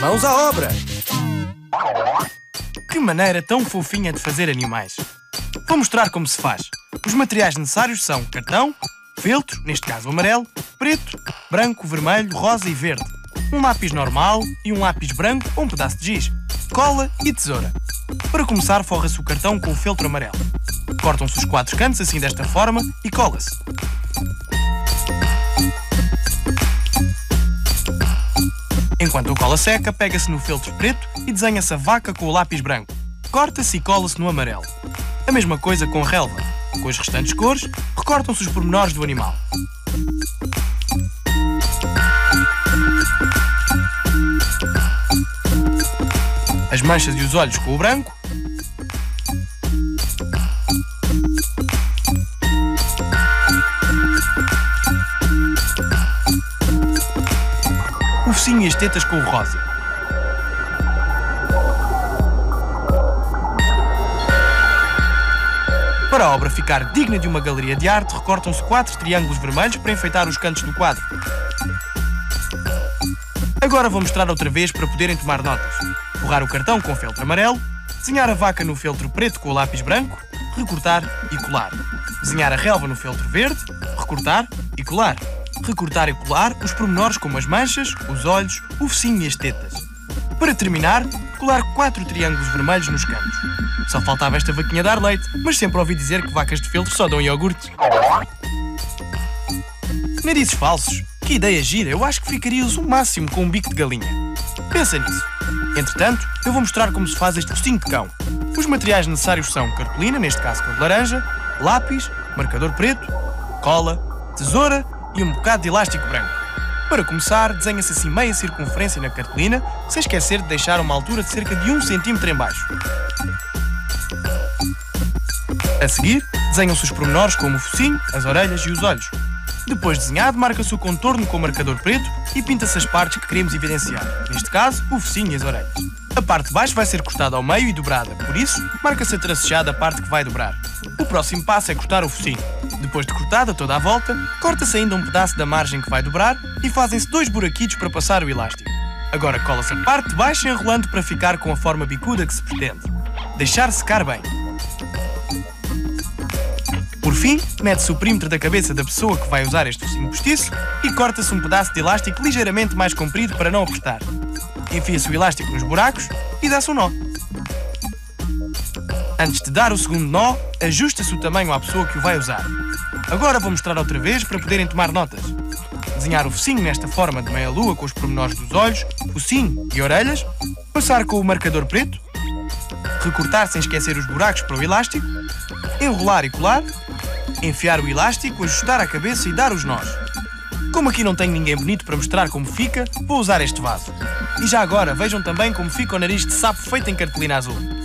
Mãos à obra! Que maneira tão fofinha de fazer animais! Vou mostrar como se faz. Os materiais necessários são cartão, feltro, neste caso amarelo, preto, branco, vermelho, rosa e verde, um lápis normal e um lápis branco ou um pedaço de giz, cola e tesoura. Para começar, forra-se o cartão com o feltro amarelo. Cortam-se os quatro cantos assim desta forma e cola-se. Enquanto a cola seca, pega-se no feltro preto e desenha-se a vaca com o lápis branco. Corta-se e cola-se no amarelo. A mesma coisa com relva. Com as restantes cores, recortam-se os pormenores do animal. As manchas e os olhos com o branco. O focinho e as tetas com o rosa. Para a obra ficar digna de uma galeria de arte, recortam-se quatro triângulos vermelhos para enfeitar os cantos do quadro. Agora vou mostrar outra vez para poderem tomar notas. Forrar o cartão com feltro amarelo, desenhar a vaca no feltro preto com o lápis branco, recortar e colar. Desenhar a relva no feltro verde, recortar e colar. Recortar e colar os pormenores como as manchas, os olhos, o focinho e as tetas. Para terminar, colar quatro triângulos vermelhos nos cantos. Só faltava esta vaquinha dar leite, mas sempre ouvi dizer que vacas de feltro só dão iogurtes. Narizes falsos? Que ideia gira! Eu acho que ficarias o máximo com um bico de galinha. Pensa nisso. Entretanto, eu vou mostrar como se faz este focinho de cão. Os materiais necessários são cartolina, neste caso cor de laranja, lápis, marcador preto, cola, tesoura e um bocado de elástico branco. Para começar, desenha-se assim meia circunferência na cartolina, sem esquecer de deixar uma altura de cerca de 1 cm em baixo. A seguir, desenham-se os pormenores como o focinho, as orelhas e os olhos. Depois de desenhado, marca-se o contorno com o marcador preto e pinta-se as partes que queremos evidenciar, neste caso, o focinho e as orelhas. A parte de baixo vai ser cortada ao meio e dobrada, por isso, marca-se a tracejada a parte que vai dobrar. O próximo passo é cortar o focinho. Depois de cortada toda a volta, corta-se ainda um pedaço da margem que vai dobrar e fazem-se dois buraquitos para passar o elástico. Agora cola-se a parte de baixo enrolando para ficar com a forma bicuda que se pretende. Deixar secar bem. Por fim, mete-se o perímetro da cabeça da pessoa que vai usar este focinho postiço e corta-se um pedaço de elástico ligeiramente mais comprido para não apertar. Enfia-se o elástico nos buracos e dá-se um nó. Antes de dar o segundo nó, ajusta-se o tamanho à pessoa que o vai usar. Agora vou mostrar outra vez para poderem tomar notas. Desenhar o focinho nesta forma de meia-lua com os pormenores dos olhos, focinho e orelhas, passar com o marcador preto, recortar sem esquecer os buracos para o elástico, enrolar e colar, enfiar o elástico, ajustar a cabeça e dar os nós. Como aqui não tenho ninguém bonito para mostrar como fica, vou usar este vaso. E já agora, vejam também como fica o nariz de sapo feito em cartolina azul.